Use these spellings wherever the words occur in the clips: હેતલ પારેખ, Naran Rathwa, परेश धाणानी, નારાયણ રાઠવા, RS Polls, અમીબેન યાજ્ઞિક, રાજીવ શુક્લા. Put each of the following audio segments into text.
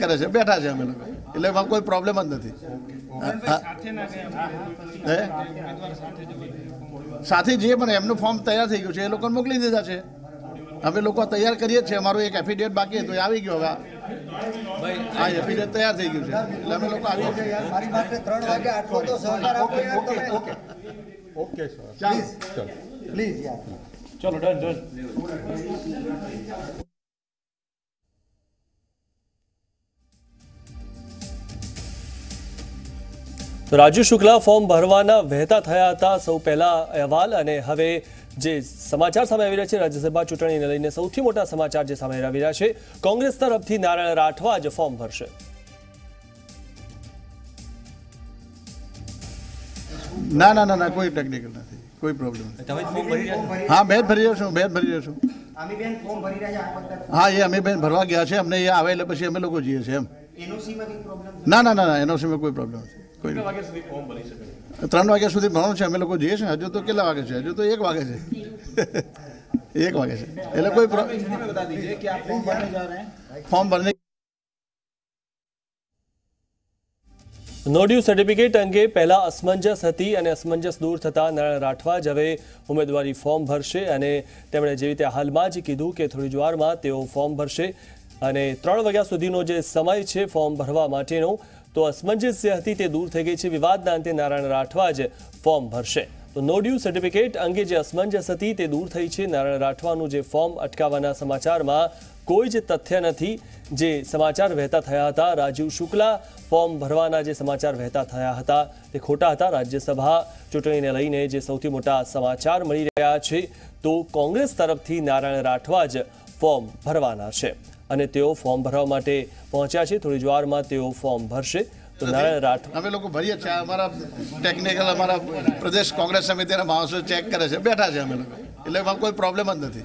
करे छे, बैठा छे अमे लोग એટલે એમાં કોઈ પ્રોબ્લેમ જ નથી। સાથે જે પણ એમનું ફોર્મ તૈયાર થઈ ગયું છે એ લોકોને મોકલી દીધા છે, અમે લોકો તૈયાર કરીએ જ છીએ। અમારું એક એફિડેવિટ બાકી હતું, આવી ગયો હવે આ એફિડેવિટ તૈયાર થઈ ગયું છે એટલે અમે લોકો આવી ગયા। મારી પાસે 3 વાગે આટલો તો સહકાર આપ્યો તમે। ઓકે ઓકે સર, ચાલ પ્લીઝ યાર, ચલો ડન ડન। तो राजू शुक्ला फॉर्म भरवाना वहेता थया हता। सौ पहला अहवाल अने हवे जे समाचार सामे आवी रह्या छे राज्यसभा चूंटणीने लईने सौथी मोटा समाचार जे सामे आवी रह्या छे। कांग्रेस तरफथी नारायण राठवा आज फॉर्म भरशे। ना ना ना ना कोई टेक्निकल नथी, कोई प्रॉब्लम नथी। तमे फॉर्म भरी रह्या छो? हां मैं भरी रह्यो छुं, मैं भरी रह्यो छुं। आमी बेन फॉर्म भरी रह्या छे आ वक्त? हां ये आमी बेन भरवा गया छे, हमने ये आवे એટલે પછી અમે લોકો જઈએ છે એમ। एनओसी में कोई प्रॉब्लम? ना ना ना ना एनओसी में कोई प्रॉब्लम नथी। 3 વાગ્યા સુધી ભણવાનું છે અમે લોકો જઈએ છીએ। હજુ તો કેટલા વાગે છે? હજુ તો 1 વાગે છે, 1 વાગે છે એટલે કોઈ ફોર્મ ભરને નો ડ્યુ સર્ટિફિકેટ અંગે પહેલા અસમંજસ હતી અને અસમંજસ દૂર થતા નારાયણ રાઠવા જ હવે ઉમેદવારી ફોર્મ ભરશે અને તેમણે જેવી રીતે હાલમાં જ કીધું કે થોડી જ વારમાં તેઓ ફોર્મ ભરશે અને 3 વાગ્યા સુધીનો જે સમય છે ફોર્મ ભરવા માટેનો तो असमंजस जे हती ते दूर थई गई छे। विवादना अंते नारायण राठवा ज फॉर्म भरशे। तो नो ड्यू सर्टिफिकेट अंगे जे असमंजस हती ते दूर थई छे। नारायण राठवानुं जे फॉर्म अटकाववाना समाचारमां कोई ज तथ्य नथी। जे समाचार वहेता थया हता, राजीव शुक्ला फॉर्म भरवाना जे समाचार वहेता थया हता ते खोटा हता। राज्यसभा चूंटणीने लईने जे सौथी मोटा समाचार मळी रह्या छे तो कांग्रेस तरफथी नारायण राठवा ज फॉर्म भरवाना छे અને તેઓ ફોર્મ ભરવા માટે પહોંચ્યા છે। થોડી જ વારમાં તેઓ ફોર્મ ભરશે। તો નારાયણ રાઠવા અમે લોકો ભરીએ છીએ। અમારા ટેકનિકલ અમારા પ્રદેશ કોંગ્રેસ સમિતિના માણસો ચેક કરે છે, બેઠા છે અમે લોકો એટલે એમાં કોઈ પ્રોબ્લેમ જ નથી।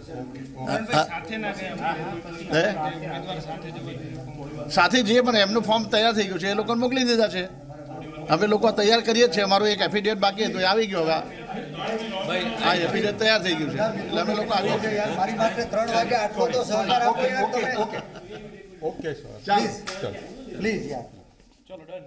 સાથે જે પણ એમનું ફોર્મ તૈયાર થઈ ગયું છે એ લોકોને મોકલી દીધા છે, અમે લોકો તૈયાર કરીએ છીએ। અમારું એક એફિડેવિટ બાકી હતું, આવી ગયો હવે તૈયાર થઈ ગયું છે એટલે અમે લોકો આવી ગયા। મારી પાસે 3 વાગે આટલો તો સહકાર આપ્યો તમે। ઓકે ઓકે સર, ચાલ પ્લીઝ યાર, ચલો ડન।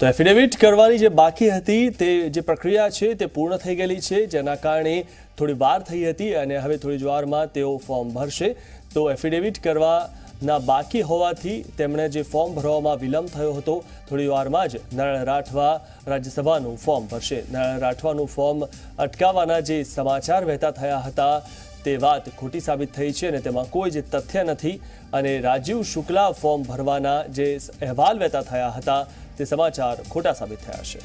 તો એફિડેવિટ કરવાની જે બાકી હતી તે જે પ્રક્રિયા છે તે પૂર્ણ થઈ ગયેલી છે, જેના કારણે થોડી વાર થઈ હતી અને હવે થોડી જ વારમાં તેઓ ફોર્મ ભરશે। તો એફિડેવિટ કરવાના બાકી હોવાથી તેમણે જે ફોર્મ ભરવામાં વિલંબ થયો હતો, થોડી વારમાં જ નારાયણ રાઠવા રાજ્યસભાનું ફોર્મ ભરશે। નારાયણ રાઠવાનું ફોર્મ અટકાવવાના જે સમાચાર વહેતા થયા હતા તે વાત ખોટી સાબિત થઈ છે અને તેમાં કોઈ જ તથ્ય નથી અને રાજીવ શુક્લા ફોર્મ ભરવાના જે અહેવાલ વહેતા થયા હતા તે સમાચાર ખોટા સાબિત થયા છે।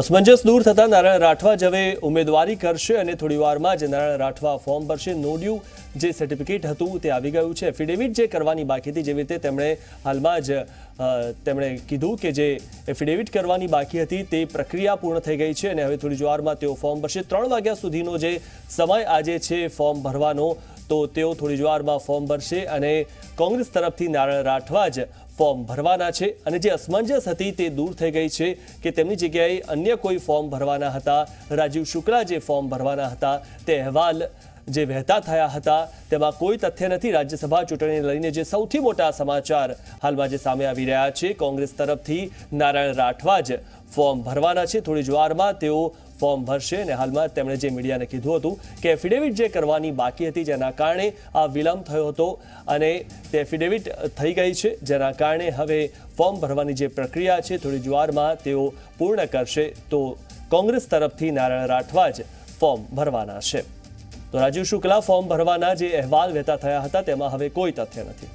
असमंजस दूर थता नारायण राठवा जवे उम्मीदवारी करशे अने थोड़ी वारमां ज नारायण राठवा फॉर्म भरशे। नो ड्यू जे सर्टिफिकेट हतुं ते आवी गयुं छे। एफिडेविट जे करवानी बाकी हती, जेवी रीते तेमणे हालमां ज तेमणे कीधुं के जे एफिडेविट करवानी बाकी हती ते प्रक्रिया पूर्ण थई गई छे अने हवे थोड़ी ज वारमां तेओ फॉर्म भरशे। 3 वाग्या सुधीनो जे समय आजे छे फॉर्म भरवानो तो तेओ थोड़ी ज वारमां फॉर्म भरशे अने कांग्रेस तरफथी नारायण राठवा ज फॉर्म भरवाना छे अने जे असमंजस हती ते दूर थई गई छे के तेमनी जग्याए अन्य कोई फॉर्म भरवाना हता। राजीव शुक्ला जे फॉर्म भरवाना हता ते अहवाल जे वहेता थया हता तेमां कोई तथ्य नथी। राज्यसभा चूंटणीने लईने जे सौथी मोटा समाचार हालमां जे सामे आवी रह्या छे, कांग्रेस तरफथी नारायण राठवा ज फॉर्म भरवाना छे। थोड़ी ज वारमां तेओ फॉर्म भरशे अने हालमां तेमणे जे मीडियाने कीधुं हतुं के एफिडेविट जे करवानी बाकी हती जेना कारणे आ विलंब थयो हतो अने ते एफिडेविट थई गई छे, जेना कारणे हवे फॉर्म भरवानी जे प्रक्रिया छे थोड़ी ज वारमां तेओ पूर्ण करशे। तो कांग्रेस तरफथी नारायण राठवा ज फॉर्म भरवाना छे। तो राजीव शुक्ला फॉर्म भरवाना जे अहवाल वहेता थया हता तेमां हवे कोई तथ्य नथी।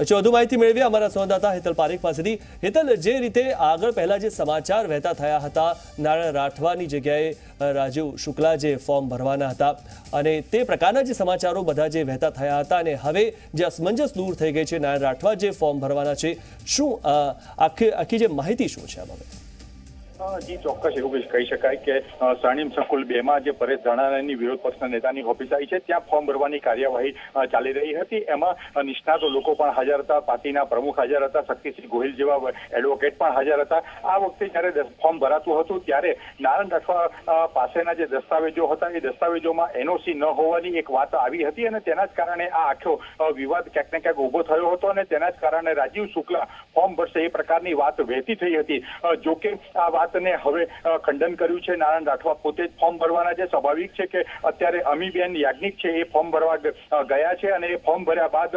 પછી વધુ માહિતી મેળવીએ અમારા સંવાદદાતા હેતલ પારેખ પાસેથી। હેતલ, જે રીતે આગળ પહેલાં જે સમાચાર વહેતા થયા હતા નારાયણ રાઠવાની જગ્યાએ રાજીવ શુક્લા જે ફોર્મ ભરવાના હતા અને તે પ્રકારના જે સમાચારો બધા જે વહેતા થયા હતા અને હવે જે અસમંજસ દૂર થઈ ગઈ છે, નારાયણ રાઠવા જે ફોર્મ ભરવાના છે, શું આખી જે માહિતી શું છે આ બાબતે? जी चौक्स योगेश कही शकाय के साणीम संकुल 2 में जो परेश धाणानी विरोध पक्षना नेता की ऑफिस आई है त्या फॉर्म भरवानी कार्यवाही चाली रही थी। एम निष्णात लोग हाजर था, पार्टी प्रमुख हाजर था, शक्तिसिंह गोहिल जेवा एडवोकेट पण हाजर था। आ वक्त जयरे फॉर्म भरातु हतुं त्यारे नारायण राठवा पासेना जे दस्तावेजों हता ए दस्तावेजोमां एनओसी न होवानी एक वात आवी हती अने तेना ज कारणे आ आखो विवाद क्यांक ने क्यांक ऊभो थयो हतो अने तेना ज कारणे राजीव शुक्ला फॉर्म भरशे ए प्रकारनी वात वहेती थई हती। जो के आ वात ने हवे खंडन कर्यु छे। नारायण राठवा पोते फॉर्म भरवाना छे। स्वाभाविक छे के अत्यारे अमीबेन याज्ञिक छे ए फॉर्म भरवा गया छे अने फॉर्म भर्या बाद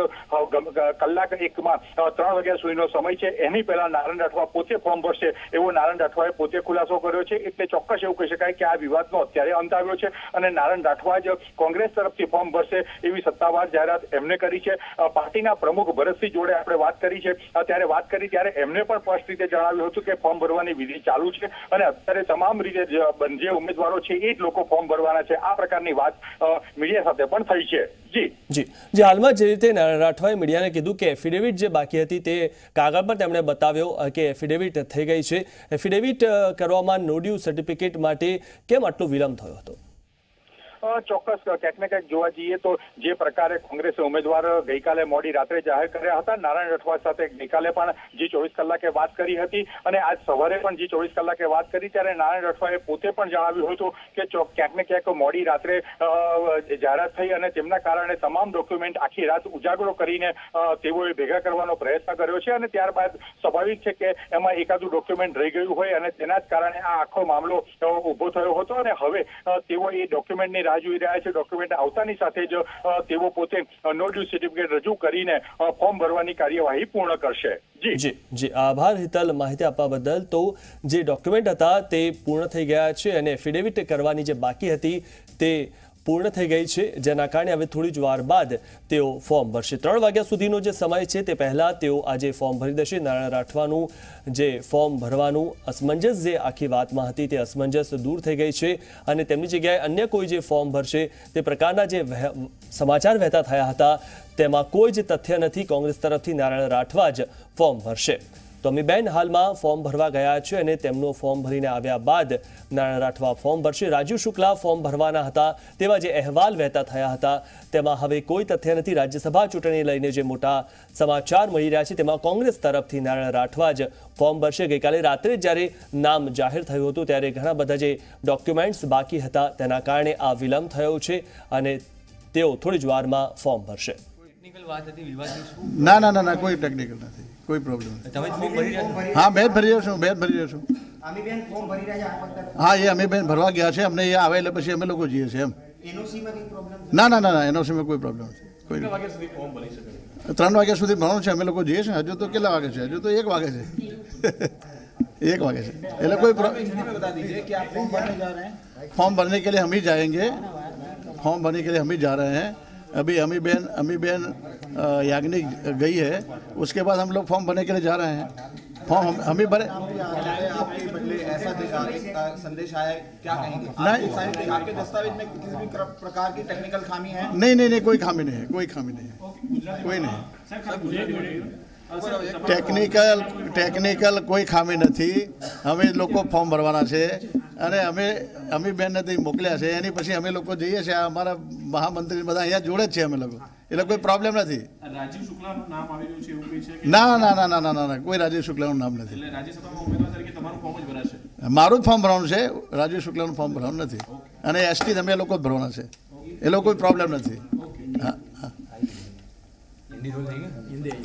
कलाक 1 मां 3 वाग्या सुधीनो समय छे। एनी पहेला नारायण राठवा पोते फॉर्म भरशे एवो नारायण राठवाए पोते खुलासो कर्यो छे। એટલે ચોક્કસ એવું કહી શકાય કે આ વિવાદનો અત્યારે અંત આવ્યો છે અને નારાયણ રાઠવા જ કોંગ્રેસ તરફથી ફોર્મ ભરશે એવી સત્તાવાર જાહેરાત એમને કરી છે। પાર્ટીના પ્રમુખ ભરતસિંહ જોડે આપણે વાત કરી છે, ત્યારે વાત કરી ત્યારે એમને પણ સ્પષ્ટ રીતે જણાવ્યું હતું કે ફોર્મ ભરવાની વિધિ ચાલુ છે અને અત્યારે તમામ રીતે જે ઉમેદવારો છે એ જ લોકો ફોર્મ ભરવાના છે। આ પ્રકારની વાત મીડિયા સાથે પણ થઈ છે। જી જી જે હાલમાં જે રીતે નારાયણ રાઠવાએ મીડિયાને કીધું કે એફિડેવિટ જે બાકી હતી તે કાગળ પર તેમણે બતાવ્યો કે એફિડેવિટ થઈ ગઈ છે। એફિડેવિટ કરવામાં નોડ્યુ सर्टिफिकेट माटे केम आटलो विलंब थयो हतो। चौक्स क्यांक ने क्यांक जोवा जईए तो जे प्रकारे कोंग्रेस उम्मेदवार गई काले मोडी रात्रे जाहिर कर्या हता, नारायण राठवा साथे गई काले पण जी 24 कलाके बात करी हती अने आज सवारे पण जी 24 कलाके बात करी त्यारे नारायण राठवाए पोते पण जणाव्युं हतुं के क्यांक ने क्यांक मोडी रात्रे जाहरात थई अने तेमना कारणे तमाम डॉक्यूमेंट आखी रात उजागरो करीने तेओए भेगा करवानो प्रयत्न कर्यो छे अने त्यारबाद स्वाभाविक छे के एमां एकादुं डॉक्यूमेंट रही गयुं होय अने तेना ज कारणे आ आखो मामलो ऊभो थयो हतो अने हवे तेओ ए डॉक्यूमेंटनी राजू रहा है। डॉक्यूमेंट आवतानी साथे ज तेवो पोते नो ड्यू सर्टिफिकेट रजू करीने फॉर्म भरवानी कार्यवाही पूर्ण करशे। जी जी जी आभार हितल माहिती आपवा बदल। तो जे डॉक्यूमेंट हता ते पूर्ण थई गया छे अने एफिडेविट करवानी जे बाकी हती ते पूर्ण थी गई है, जेना कारणे हवे थोड़ी ज वार बाद तेओ फॉर्म भरशे। 3 वाग्या सुधीनो जे समय छे ते पहला तेओ आजे फॉर्म भरी देशे। नारायण राठवानुं जे फॉर्म भरवानुं असमंजस जे आखी वातमां हती ते असमंजस दूर थई गई छे अने तेमनी जग्याए अन्य कोई जे फॉर्म भरशे ते प्रकारना जे समाचार वहेता थया हता तेमां कोई ज तथ्य नथी। कोंग्रेस तरफथी नारायण राठवा ज फॉर्म भरशे। तो अमीबेन हाल में फॉर्म भरवा गया है अने तेमनो फॉर्म भरी ने आव्या बाद नारायण राठवा फॉर्म भरशे। राजीव शुक्ला फॉर्म भरवाना हता तेवा जे अहेवाल वहेता थया हता तेमां हवे कोई तथ्य नथी। राज्यसभा चूंटणी लईने जे मोटा समाचार मळी रह्या छे तेमां कोंग्रेस तरफथी नारायण राठवा ज फॉर्म भरशे। गई काले रात्रे ज्यारे नाम जाहिर थयुं हतुं त्यारे घणा बधा जे डॉक्यूमेंट्स बाकी हता तेना कारणे आ विलंब थयो छे अने तेओ थोड़ी ज वारमां फॉर्म भरशे। ना कोई टेक्निकल नथी, कोई प्रॉब्लम नहीं। हाँ मैं भरी रहा हूँ, मैं भरी रहा हूँ। हाँ ये अमी बहन भरवा गया है, हमने ये आवे ले पछी अमे लोग जीए छे। ना एनओसी में कोई प्रॉब्लम नहीं। कोई 3 वाग्या सुधी भरवानुं छे अमे लोग जीए छे। हजू तो केटला वागे छे? हजू तो 1 वागे छे। 1 वागे छे એટલે कोई फॉर्म भरने के लिए हम ही जाएंगे। फॉर्म भरने के लिए हम ही जा रहे हैं। अभी अमी बहन याग्निक गई है, उसके बाद हम लोग फॉर्म भरने के लिए जा रहे हैं। फॉर्म हम ही भरे संदेश आया क्या कहेंगे? नहीं, आपके दस्तावेज में किसी भी प्रकार की टेक्निकल खामी है? नहीं, कोई खामी नहीं है, कोई खामी नहीं है, कोई नहीं। टेक्निकल कोई खामी नहीं। हमें लोग फॉर्म भरवाना है अरे अमी बहन ने मोकल्या है एनी पछी अमे लोग जईए छे। अमारा महामंत्री बधा अहींया जोड़े छे अमे लोग એટલે કોઈ પ્રોબ્લેમ નથી। રાજીવ શુક્લાનું નામ આવી રહ્યું છે એવું કહી છે કે ના કોઈ રાજીવ શુક્લાનું નામ નથી। એટલે રાજ્યસભામાં ઉમેદવાર તરીકે તમારું ફોર્મ જ ભરાશે? મારું જ ફોર્મ ભરવાનું છે, રાજીવ શુક્લાનું ફોર્મ ભરવાનું નથી। અને એસટી તમે લોકો જ ભરવાના છે, એ લોકો કોઈ પ્રોબ્લેમ નથી। હા હા હિન્દી બોલ દેંગે હિન્દી આઈ।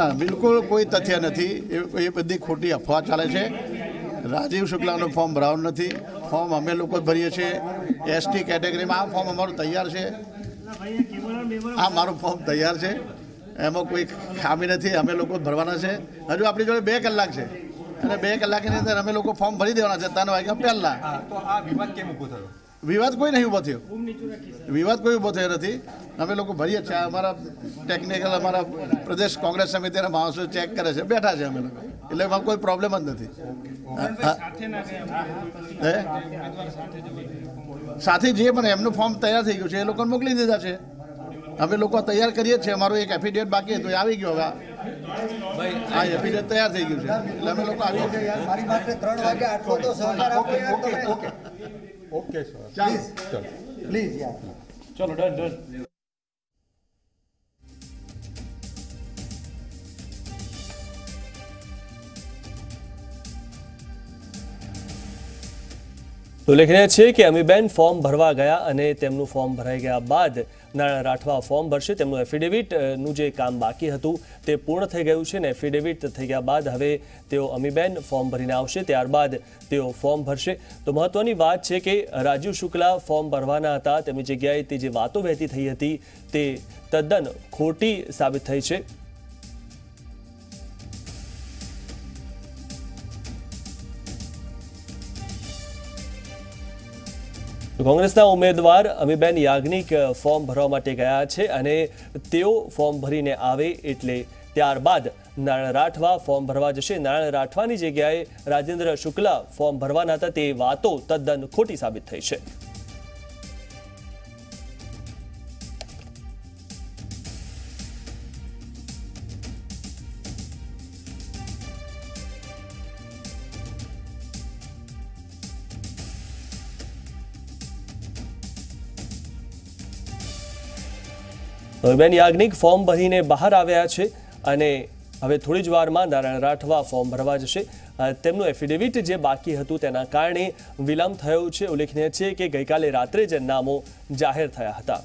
ના બિલકુલ કોઈ તથ્ય નથી, એ બધી ખોટી અફવા ચાલે છે। राजीव शुक्लाનું फॉर्म ભરાવું નથી, ફોર્મ અમે લોકો ભરીએ છીએ। એસટી કેટેગરીમાં આ ફોર્મ અમારું તૈયાર છે, આ મારું ફોર્મ તૈયાર છે, એમાં કોઈ ખામી નથી। અમે લોકો ભરવાના છે। હજુ આપણી જોડે 2 કલાક છે અને 2 કલાકની અંદર અમે લોકો ફોર્મ ભરી દેવાના છે 3 વાગ્યા પહેલાં। તો આ વિવાદ કેમ ઊભો થયો? વિવાદ કોઈ નહીં ઊભો થયો, વિવાદ કોઈ ઊભો થયો નથી। અમે લોકો ભરીએ છીએ। અમારા ટેકનિકલ અમારા પ્રદેશ કોંગ્રેસ સમિતિના માણસો ચેક કરે છે, બેઠા છે અમે લોકો, એટલે એમાં કોઈ પ્રોબ્લેમ જ નથી। સાથે જે પણ એમનું ફોર્મ તૈયાર થઈ ગયું છે એ લોકોને મોકલી દીધા છે। અમે લોકો તૈયાર કરીએ છીએ, અમારો એક એફિડેવિટ બાકી હતો એ આવી ગયો, હવે આ એફિડેવિટ તૈયાર થઈ ગયું છે એટલે અમે લોકો આવી ગયા. મારી પાસે 3 વાગે આટલો તો સરકાર આપે. ઓકે ઓકે ઓકે સર, ચાલો પ્લીઝ યાર, ચલો ડન ડન. ઉલ્લેખનીય છે કે અમીબેન ફોર્મ ભરવા ગયા અને તેમનું ફોર્મ ભરાઈ ગયા બાદ નારણ રાઠવા ફોર્મ ભરશે. તેમનું એફિડેવિટનું જે કામ બાકી હતું તે પૂર્ણ થઈ ગયું છે અને એફિડેવિટ થઈ ગયા બાદ હવે તેઓ અમીબેન ફોર્મ ભરીને આવશે, ત્યારબાદ તેઓ ફોર્મ ભરશે. તો મહત્વની વાત છે કે રાજીવ શુક્લા ફોર્મ ભરવાના હતા તેમની જગ્યાએ તે જે વાતો વહેતી થઈ હતી તે તદ્દન ખોટી સાબિત થઈ છે. કોંગ્રેસના ઉમેદવાર અમીબેન યાજ્ઞિક ફોર્મ ભરવા માટે ગયા છે અને તેઓ ફોર્મ ભરીને આવે એટલે ત્યારબાદ નારણ રાઠવા ફોર્મ ભરવા જશે. નારણ રાઠવાની જગ્યાએ રાજેન્દ્ર શુક્લા ફોર્મ ભરવાના હતા તે વાતો તદ્દન ખોટી સાબિત થઈ છે. અમીબેન યાજ્ઞિક ફોર્મ ભરીને બહાર આવ્યા છે અને હવે થોડી જ વારમાં નારણ રાઠવા ફોર્મ ભરવા જશે. તેમનું એફિડેવિટ જે બાકી હતું તેના કારણે વિલંબ થયો છે. ઉલ્લેખનીય છે કે ગઈકાલે રાત્રે જ નામો જાહેર થયા હતા.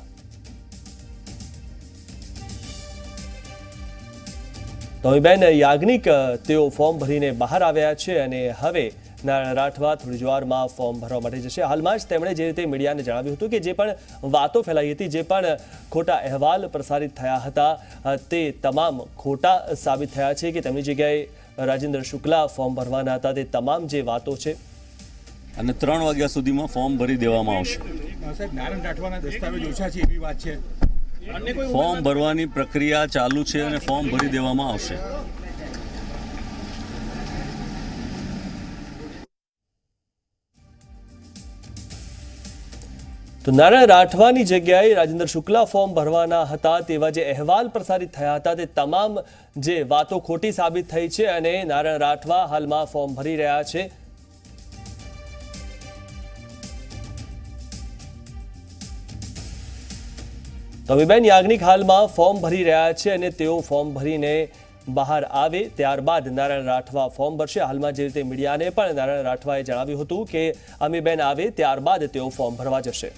તો અમીબેન યાજ્ઞિક તેઓ ફોર્મ ભરીને બહાર આવ્યા છે અને હવે નારણ રાઠવા થોડી જ વારમાં ફોર્મ ભરવા માટે જશે. હાલમાં જ તેમણે જે રીતે મીડિયાને જણાવ્યું હતું કે જે પણ વાતો ફેલાઈ હતી, જે પણ ખોટા અહેવાલ પ્રસારિત થયા હતા તે તમામ ખોટા સાબિત થયા છે, કે તેમની જગ્યાએ રાજેન્દ્ર શુક્લા ફોર્મ ભરવાના હતા તે તમામ જે વાતો છે. અને 3 વાગ્યા સુધીમાં ફોર્મ ભરી દેવામાં આવશે. નારણ રાઠવાના દસ્તાવેજ ઓછા છે એવી વાત છે. ફોર્મ ભરવાની પ્રક્રિયા ચાલુ છે અને ફોર્મ ભરી દેવામાં આવશે. તો નારણ રાઠવાની જગ્યાએ રાજેન્દ્ર શુક્લા ફોર્મ ભરવાના હતા તેવા જે અહેવાલ પ્રસારિત થયા હતા તે તમામ જે વાતો ખોટી સાબિત થઈ છે અને નારણ રાઠવા હાલમાં ફોર્મ ભરી રહ્યા છે. તો અમીબેન યાજ્ઞિક હાલમાં ફોર્મ ભરી રહ્યા છે અને તેઓ ફોર્મ ભરીને બહાર આવે ત્યારબાદ નારણ રાઠવા ફોર્મ ભરશે. હાલમાં જે રીતે મીડિયાને પણ નારણ રાઠવાએ જણાવ્યું હતું કે અમીબેન આવે ત્યારબાદ તેઓ ફોર્મ ભરવા જશે.